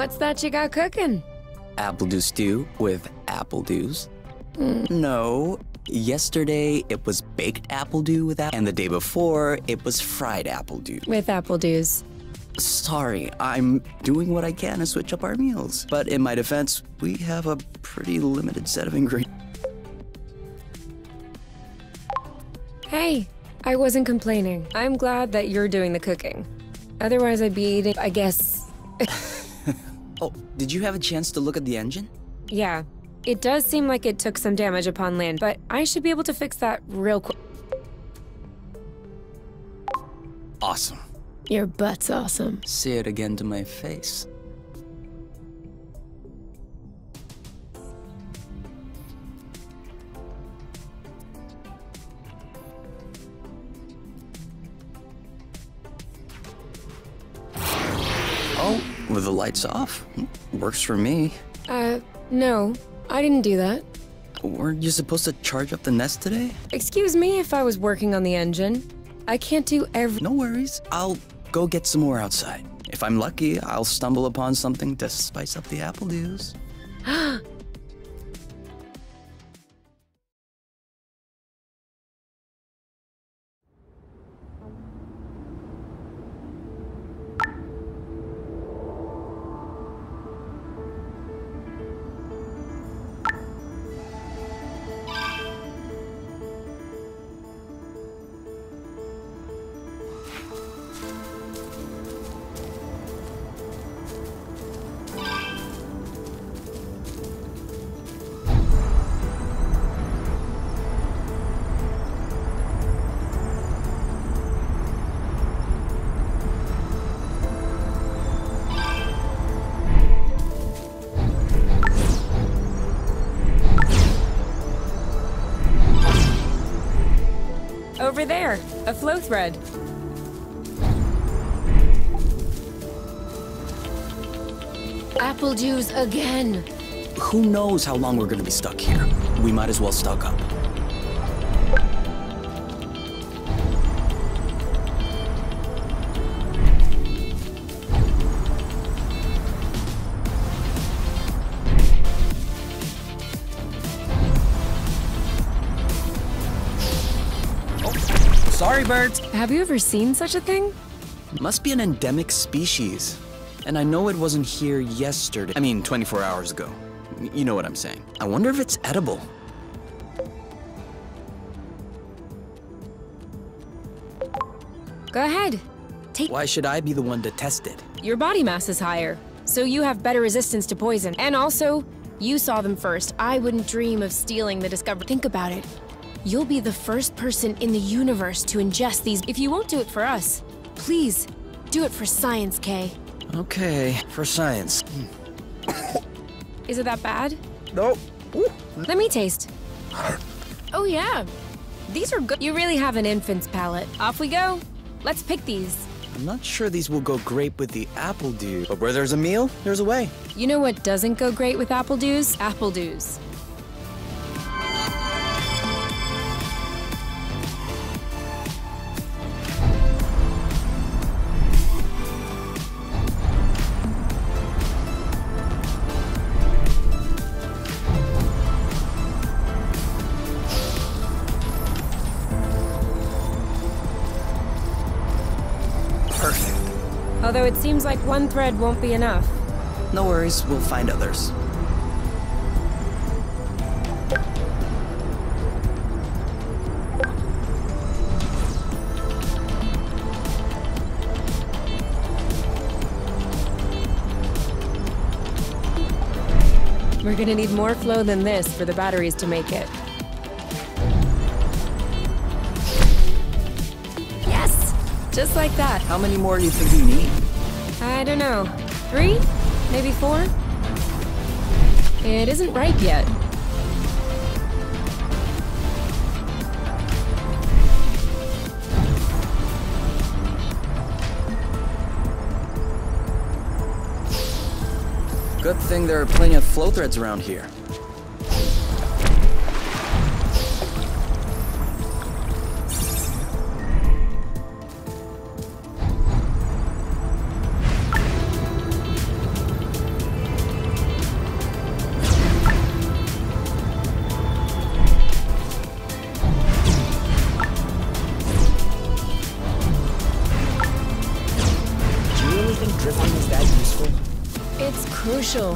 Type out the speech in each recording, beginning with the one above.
What's that you got cooking? Appledew stew with appledews. No, yesterday it was baked appledew with appledew, and the day before it was fried appledew. With appledews. Sorry, I'm doing what I can to switch up our meals. But in my defense, we have a pretty limited set of ingredients. Hey, I wasn't complaining. I'm glad that you're doing the cooking. Otherwise, I'd be eating, I guess. Oh, did you have a chance to look at the engine? Yeah, it does seem like it took some damage upon land, but I should be able to fix that real quick. Awesome. Your butt's awesome. Say it again to my face. Oh, with the lights off? Works for me. No, I didn't do that. Weren't you supposed to charge up the Nest today? Excuse me if I was working on the engine. I can't do every— No worries. I'll go get some more outside. If I'm lucky, I'll stumble upon something to spice up the appledews. Over there, a flow thread. Apple juice again. Who knows how long we're gonna be stuck here? We might as well stock up. Sorry, birds. Have you ever seen such a thing? Must be an endemic species. And I know it wasn't here yesterday. I mean, 24 hours ago. You know what I'm saying. I wonder if it's edible. Go ahead. Take— Why should I be the one to test it? Your body mass is higher, so you have better resistance to poison. And also, you saw them first. I wouldn't dream of stealing the discovery. Think about it. You'll be the first person in the universe to ingest these. If you won't do it for us, please do it for science, Kay. Okay, for science. Is it that bad? Nope. Let me taste. Oh yeah, these are good. You really have an infant's palate. Off we go. Let's pick these. I'm not sure these will go great with the appledew, but where there's a meal, there's a way. You know what doesn't go great with appledews? Appledews. Although it seems like one thread won't be enough. No worries, we'll find others. We're gonna need more flow than this for the batteries to make it. Just like that. How many more do you think we need? I don't know. 3? Maybe 4? It isn't ripe yet. Good thing there are plenty of flow threads around here. crucial.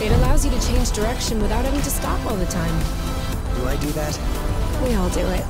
It allows you to change direction without having to stop all the time. Do I do that? We all do it.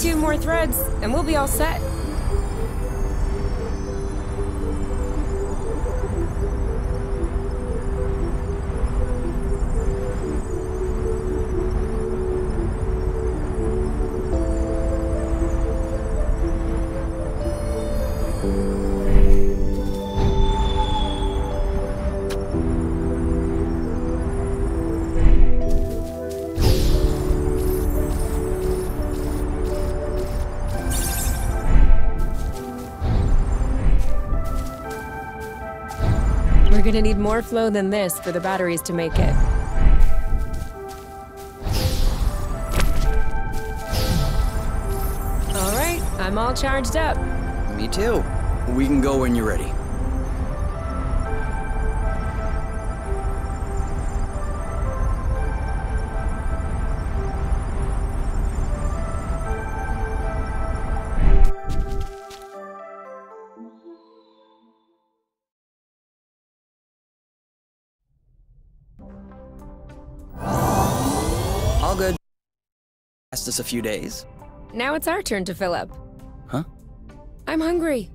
Two more threads, and we'll be all set. We're gonna need more flow than this for the batteries to make it. All right, I'm all charged up. Me too. We can go when you're ready. Us a few days. Now it's our turn to fill up. Huh? I'm hungry.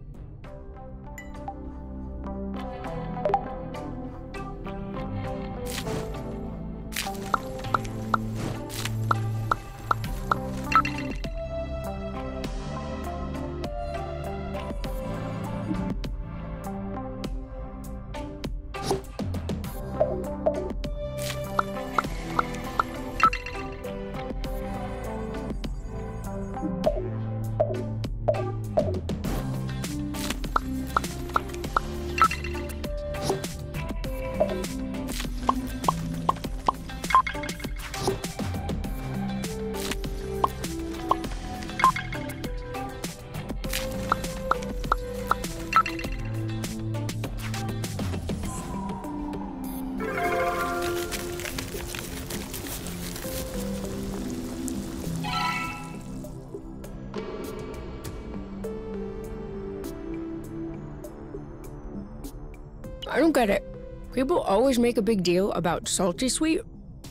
I don't get it. People always make a big deal about salty sweet,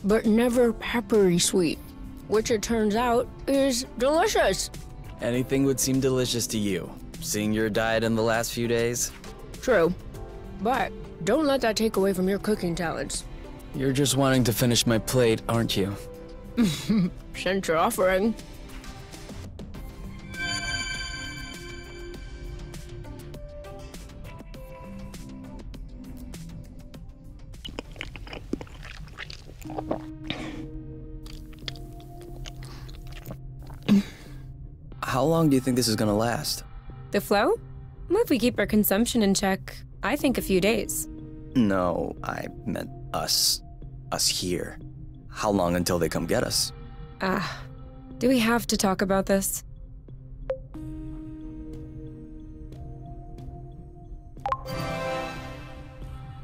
but never peppery sweet, which it turns out is delicious. Anything would seem delicious to you, seeing your diet in the last few days. True, but don't let that take away from your cooking talents. You're just wanting to finish my plate, aren't you? Since you're offering. How long do you think this is gonna last? The flow? Well, if we keep our consumption in check, I think a few days. No, I meant us. Us here. How long until they come get us? Do we have to talk about this?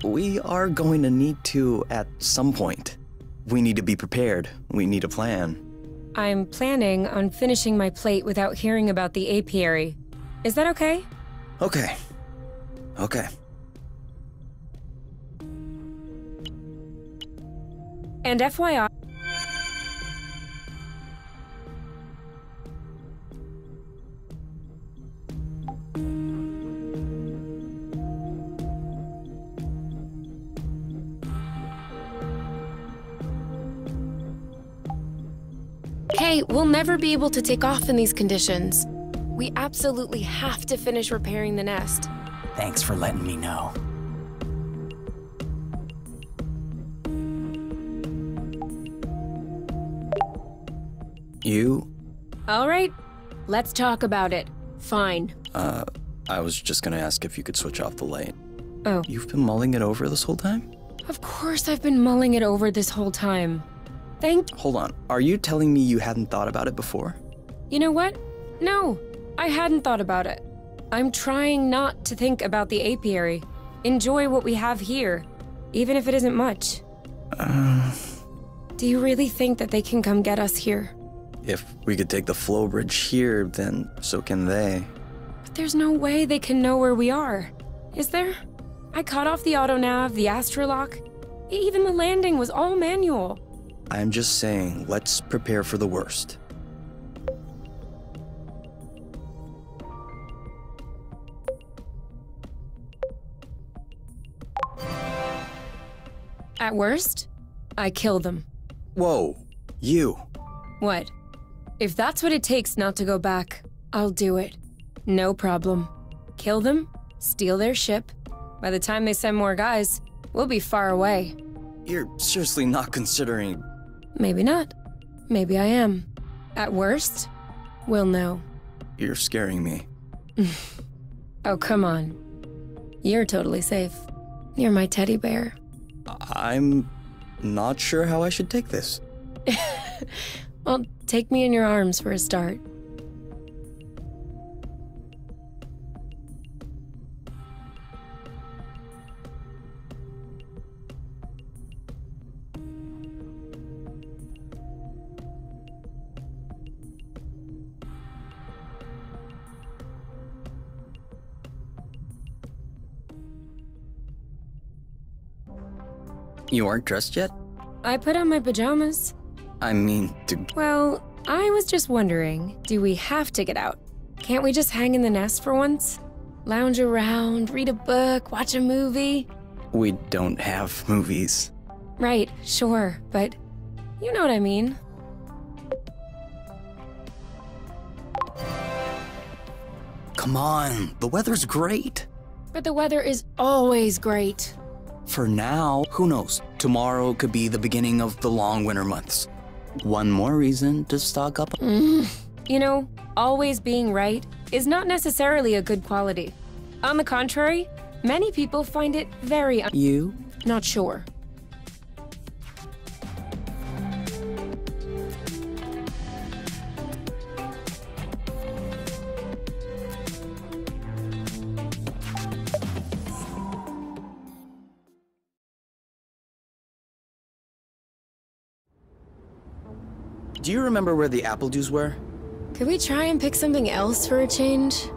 We are going to need to at some point. We need to be prepared. We need a plan. I'm planning on finishing my plate without hearing about the apiary. Is that okay? Okay. And FYI, Kay, we'll never be able to take off in these conditions. We absolutely have to finish repairing the nest. Thanks for letting me know. You? All right, let's talk about it. Fine. I was just gonna ask if you could switch off the light. Oh. You've been mulling it over this whole time? Of course I've been mulling it over this whole time. Hold on, are you telling me you hadn't thought about it before? You know what? No, I hadn't thought about it. I'm trying not to think about the apiary. Enjoy what we have here, even if it isn't much. Do you really think that they can come get us here? If we could take the flow bridge here, then so can they. But there's no way they can know where we are, is there? I cut off the autonav, the astrolock, even the landing was all manual. I'm just saying, let's prepare for the worst. At worst, I kill them. Whoa, you. What? If that's what it takes not to go back, I'll do it. No problem. Kill them, steal their ship. By the time they send more guys, we'll be far away. You're seriously not considering... Maybe not. Maybe I am. At worst, we'll know. You're scaring me. Oh, come on. You're totally safe. You're my teddy bear. I'm not sure how I should take this. Well, take me in your arms for a start. You aren't dressed yet? I put on my pajamas. I mean, Well, I was just wondering, do we have to get out? Can't we just hang in the nest for once? Lounge around, read a book, watch a movie? We don't have movies. Right, sure, but you know what I mean. Come on, the weather's great. But the weather is always great. For now, who knows? Tomorrow could be the beginning of the long winter months. One more reason to stock up. You know, always being right is not necessarily a good quality. On the contrary, many people find it very You? Not sure. Do you remember where the apple dews were? Could we try and pick something else for a change?